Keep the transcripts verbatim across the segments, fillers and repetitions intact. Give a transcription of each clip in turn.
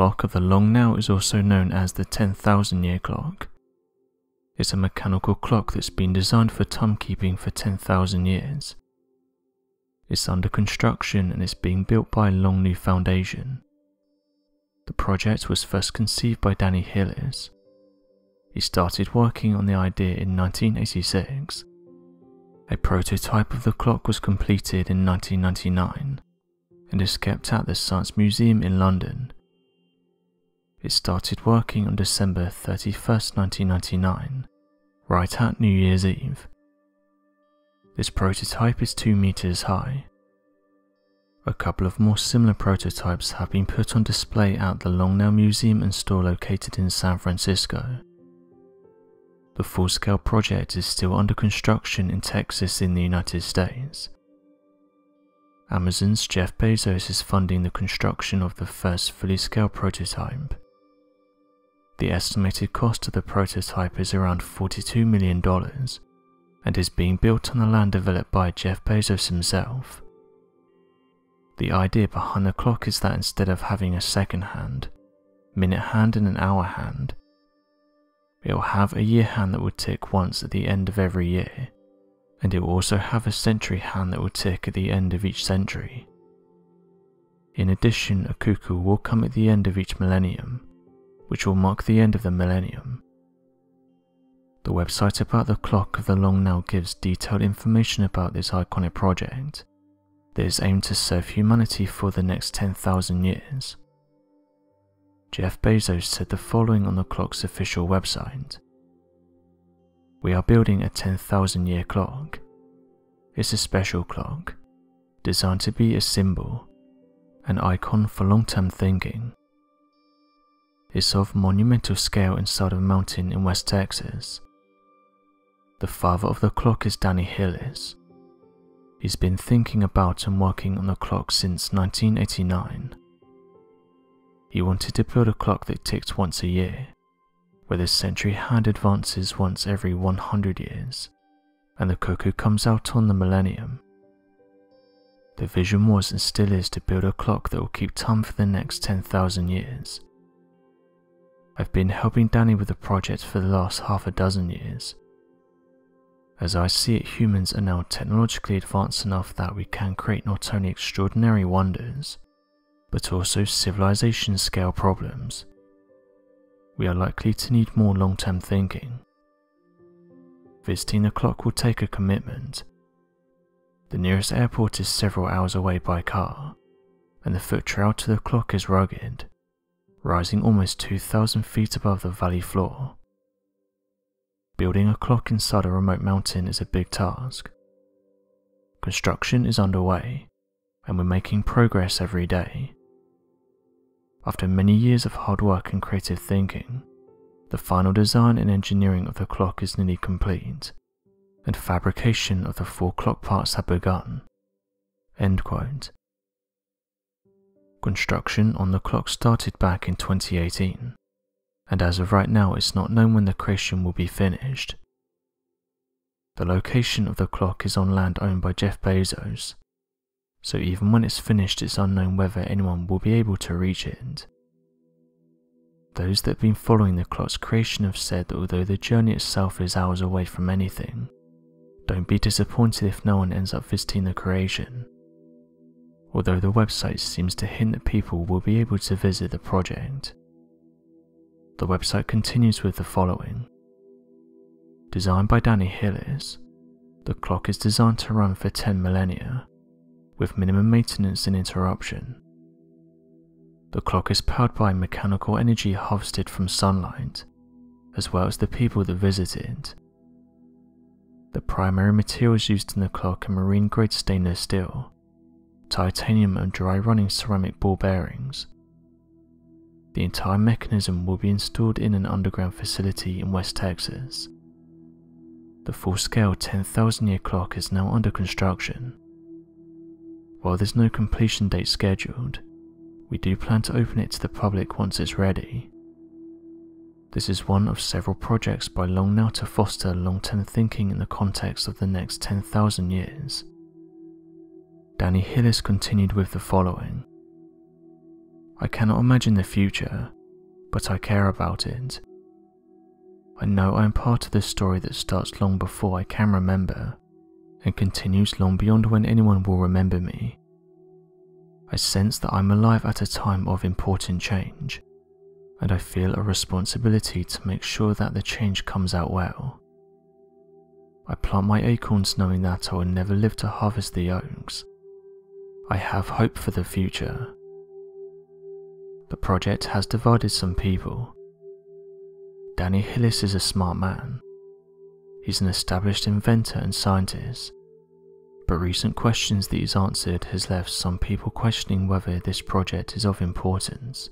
clock of the Long Now is also known as the ten thousand year clock. It's a mechanical clock that's been designed for timekeeping for ten thousand years. It's under construction and it's being built by Long Now Foundation. The project was first conceived by Danny Hillis. He started working on the idea in nineteen eighty-six. A prototype of the clock was completed in nineteen ninety-nine and is kept at the Science Museum in London. It started working on December thirty-first nineteen ninety-nine, right at New Year's Eve. This prototype is two meters high. A couple of more similar prototypes have been put on display at the Long Now Museum and store located in San Francisco. The full-scale project is still under construction in Texas in the United States. Amazon's Jeff Bezos is funding the construction of the first fully-scale prototype. The estimated cost of the prototype is around forty-two million dollars and is being built on the land developed by Jeff Bezos himself. The idea behind the clock is that instead of having a second hand, minute hand and an hour hand, it will have a year hand that will tick once at the end of every year, and it will also have a century hand that will tick at the end of each century. In addition, a cuckoo will come at the end of each millennium, which will mark the end of the millennium. The website about the Clock of the Long Now gives detailed information about this iconic project that is aimed to serve humanity for the next ten thousand years. Jeff Bezos said the following on the clock's official website. "We are building a ten thousand year clock. It's a special clock, designed to be a symbol, an icon for long-term thinking. It's of monumental scale inside a mountain in West Texas. The father of the clock is Danny Hillis. He's been thinking about and working on the clock since nineteen eighty-nine. He wanted to build a clock that ticked once a year, where the century hand advances once every one hundred years, and the cuckoo comes out on the millennium. The vision was and still is to build a clock that will keep time for the next ten thousand years. I've been helping Danny with the project for the last half a dozen years. As I see it, humans are now technologically advanced enough that we can create not only extraordinary wonders, but also civilization-scale problems. We are likely to need more long-term thinking. Visiting the clock will take a commitment. The nearest airport is several hours away by car, and the foot trail to the clock is rugged, rising almost two thousand feet above the valley floor. Building a clock inside a remote mountain is a big task. Construction is underway, and we're making progress every day. After many years of hard work and creative thinking, the final design and engineering of the clock is nearly complete, and fabrication of the four clock parts have begun." End quote. Construction on the clock started back in twenty eighteen, and as of right now it's not known when the creation will be finished. The location of the clock is on land owned by Jeff Bezos, so even when it's finished, it's unknown whether anyone will be able to reach it. Those that have been following the clock's creation have said that although the journey itself is hours away from anything, don't be disappointed if no one ends up visiting the creation, although the website seems to hint that people will be able to visit the project. The website continues with the following. Designed by Danny Hillis, the clock is designed to run for ten millennia, with minimum maintenance and interruption. The clock is powered by mechanical energy harvested from sunlight, as well as the people that visit it. The primary materials used in the clock are marine-grade stainless steel, titanium and dry-running ceramic ball bearings. The entire mechanism will be installed in an underground facility in West Texas. The full-scale ten thousand year clock is now under construction. While there's no completion date scheduled, we do plan to open it to the public once it's ready. This is one of several projects by Long Now to foster long-term thinking in the context of the next ten thousand years. Danny Hillis continued with the following. I cannot imagine the future, but I care about it. I know I am part of this story that starts long before I can remember, and continues long beyond when anyone will remember me. I sense that I'm alive at a time of important change, and I feel a responsibility to make sure that the change comes out well. I plant my acorns knowing that I will never live to harvest the oaks. I have hope for the future. The project has divided some people. Danny Hillis is a smart man. He's an established inventor and scientist, but recent questions that he's answered has left some people questioning whether this project is of importance.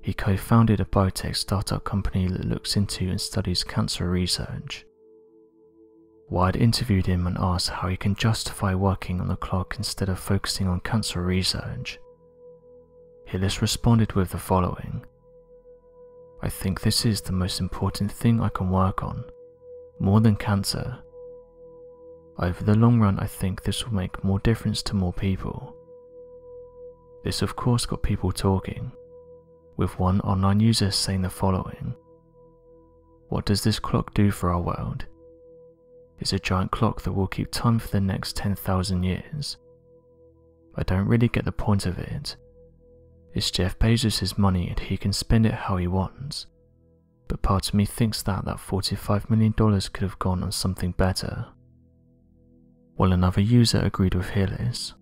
He co-founded a biotech startup company that looks into and studies cancer research. Wired interviewed him and asked how he can justify working on the clock instead of focusing on cancer research. Hillis responded with the following: "I think this is the most important thing I can work on, more than cancer. Over the long run, I think this will make more difference to more people." This of course got people talking, with one online user saying the following: "What does this clock do for our world? It's a giant clock that will keep time for the next ten thousand years. I don't really get the point of it. It's Jeff Bezos' money and he can spend it how he wants. But part of me thinks that that forty-five million dollars could have gone on something better." While another user agreed with Hillis,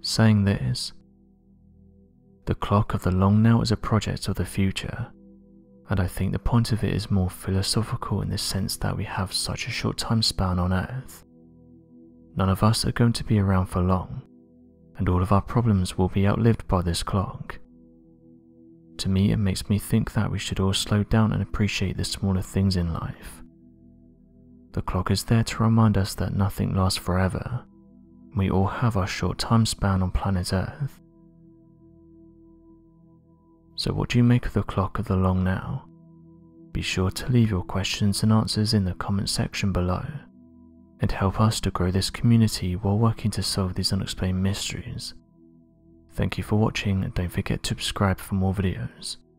saying this: "The Clock of the Long Now is a project of the future, and I think the point of it is more philosophical in the sense that we have such a short time span on Earth. None of us are going to be around for long, and all of our problems will be outlived by this clock. To me, it makes me think that we should all slow down and appreciate the smaller things in life. The clock is there to remind us that nothing lasts forever, and we all have our short time span on planet Earth." So what do you make of the Clock of the Long Now? Be sure to leave your questions and answers in the comment section below, and help us to grow this community while working to solve these unexplained mysteries. Thank you for watching, and don't forget to subscribe for more videos.